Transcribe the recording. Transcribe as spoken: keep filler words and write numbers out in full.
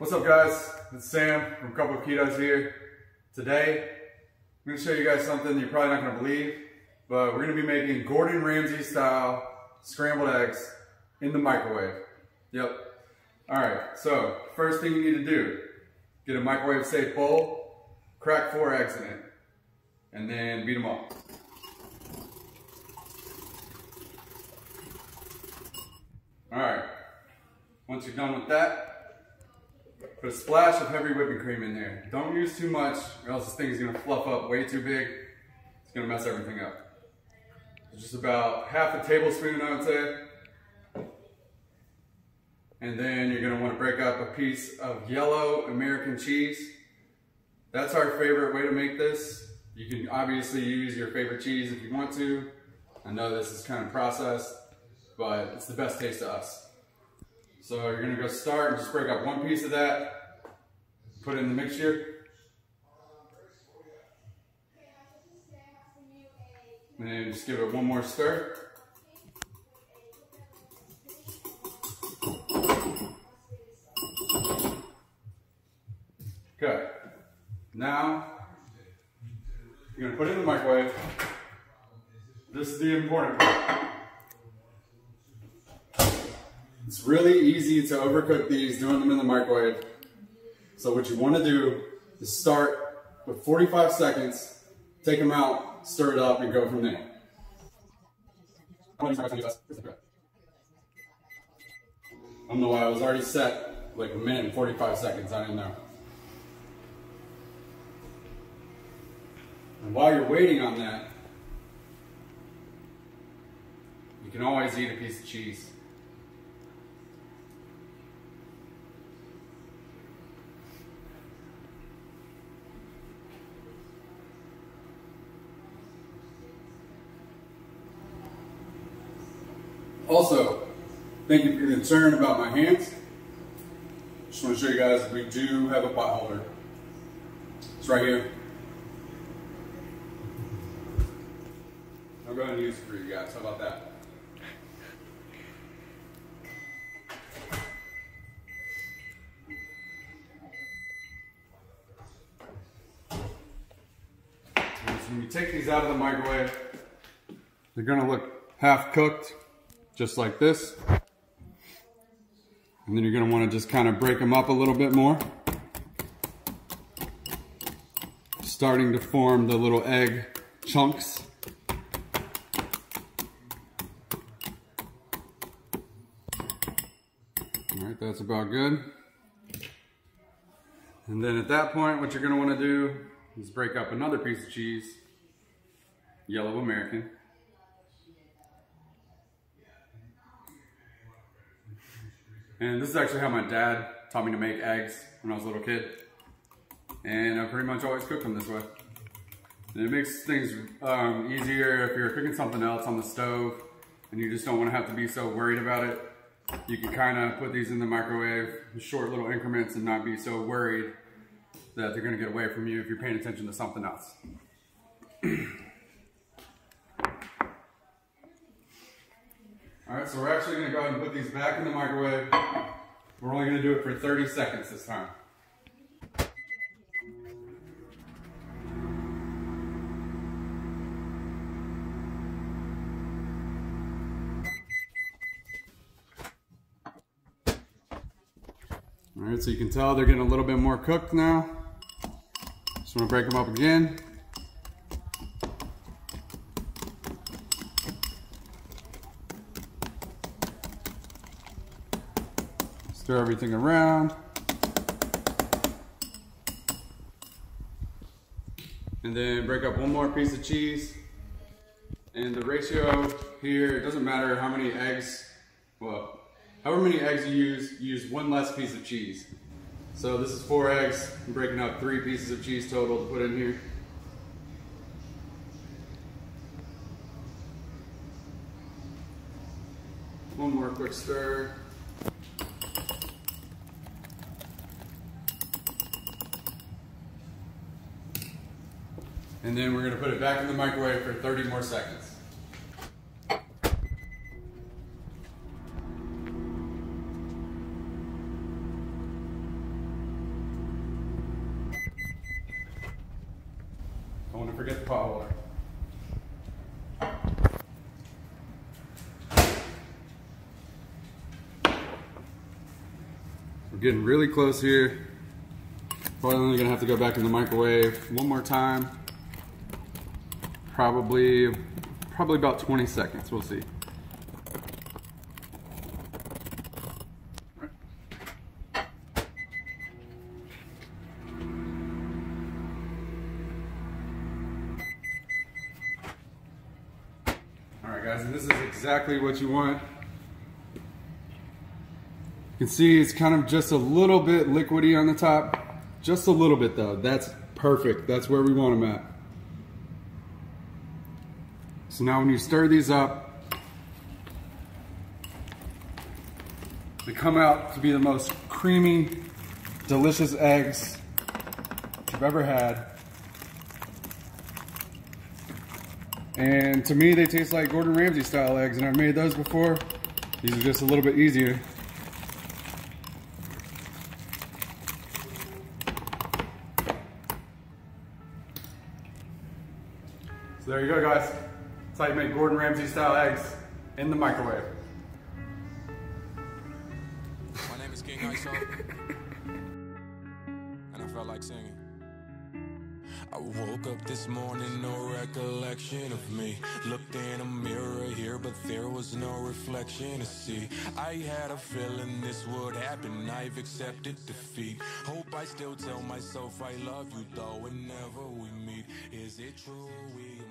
What's up guys, it's Sam from Couple of Ketos here. Today, I'm going to show you guys something you're probably not going to believe, but we're going to be making Gordon Ramsay style scrambled eggs in the microwave. Yep. Alright, so first thing you need to do, get a microwave safe bowl, crack four eggs in it, and then beat them up. Alright, once you're done with that, put a splash of heavy whipping cream in there. Don't use too much or else this thing is going to fluff up way too big. It's going to mess everything up. So just about half a tablespoon, I would say. And then you're going to want to break up a piece of yellow American cheese. That's our favorite way to make this. You can obviously use your favorite cheese if you want to. I know this is kind of processed, but it's the best taste to us. So you're gonna go start and just break up one piece of that, put it in the mixture. And then just give it one more stir. Okay, now you're gonna put it in the microwave. This is the important part. It's really easy to overcook these doing them in the microwave. So what you want to do is start with forty-five seconds, take them out, stir it up, and go from there. I don't know why I was already set like a minute and forty-five seconds, I didn't know. And while you're waiting on that, you can always eat a piece of cheese. Also, thank you for your concern about my hands. Just want to show you guys we do have a pot holder. It's right here. I'll go ahead and use it for you guys. How about that? When you take these out of the microwave, they're going to look half cooked. Just like this, and then you're going to want to just kind of break them up a little bit more, starting to form the little egg chunks. All right, that's about good. And then at that point, what you're going to want to do is break up another piece of cheese, yellow American. And this is actually how my dad taught me to make eggs when I was a little kid. And I pretty much always cook them this way. And it makes things um, easier if you're cooking something else on the stove and you just don't want to have to be so worried about it. You can kind of put these in the microwave in short little increments and not be so worried that they're going to get away from you if you're paying attention to something else. Alright, so we're actually going to go ahead and put these back in the microwave. We're only going to do it for thirty seconds this time. Alright, so you can tell they're getting a little bit more cooked now. Just want to break them up again. Stir everything around, and then break up one more piece of cheese. And the ratio here, it doesn't matter how many eggs, well, however many eggs you use, you use one less piece of cheese. So this is four eggs. I'm breaking up three pieces of cheese total to put in here. One more quick stir. And then we're going to put it back in the microwave for thirty more seconds. forget the pot water. We're getting really close here. Probably gonna have to go back in the microwave one more time. Probably, probably about twenty seconds. We'll see. Exactly what you want. You can see it's kind of just a little bit liquidy on the top, just a little bit though. That's perfect. That's where we want them at. So now when you stir these up, they come out to be the most creamy, delicious eggs you've ever had. And to me, they taste like Gordon Ramsay style eggs, and I've made those before. These are just a little bit easier. So there you go, guys. That's how you make Gordon Ramsay style eggs in the microwave. My name is King Iso, and I felt like singing. I woke up this morning, no recollection of me. Looked in a mirror here, but there was no reflection to see. I had a feeling this would happen, I've accepted defeat. Hope I still tell myself I love you, though, whenever we meet. Is it true we